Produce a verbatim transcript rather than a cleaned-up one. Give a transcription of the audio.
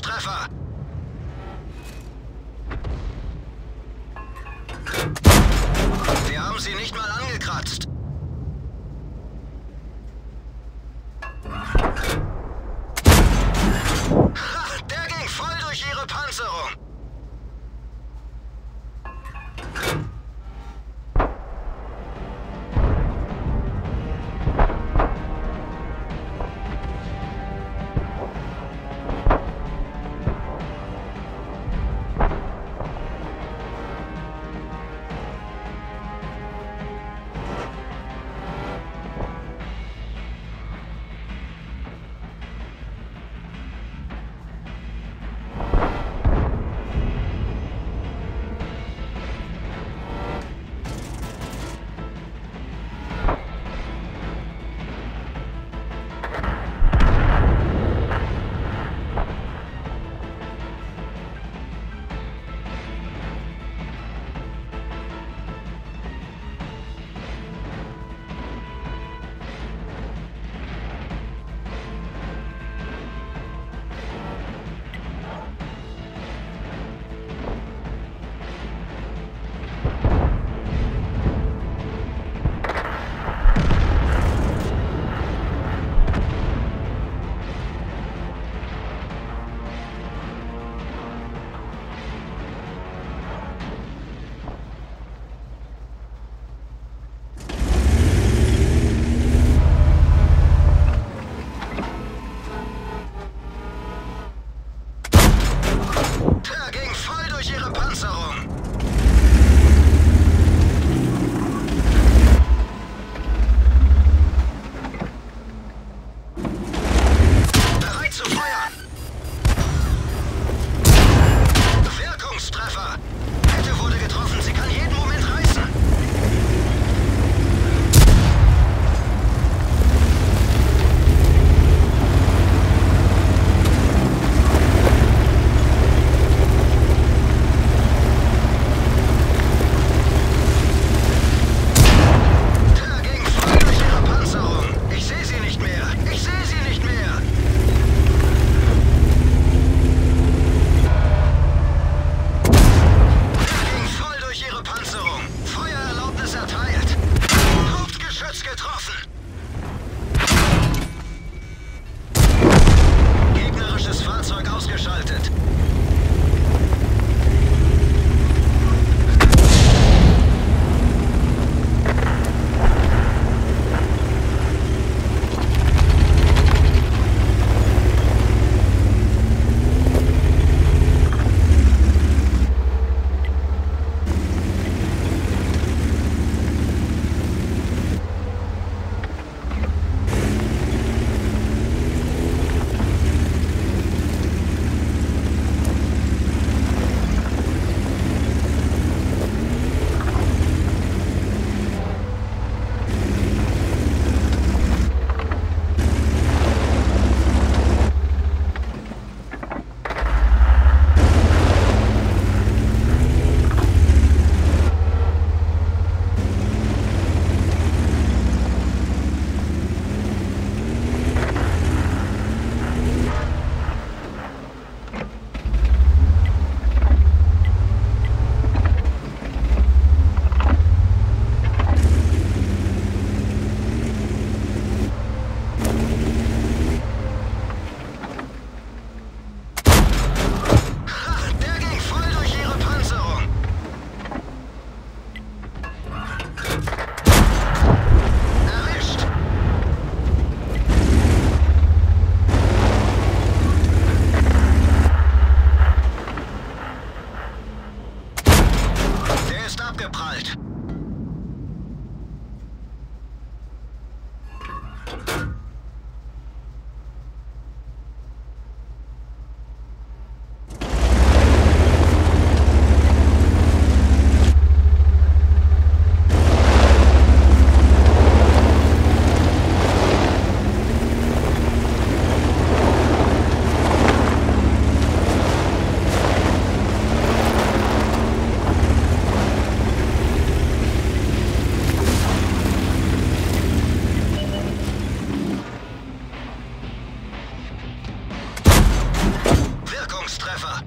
Treffer. Verteidigungstreffer.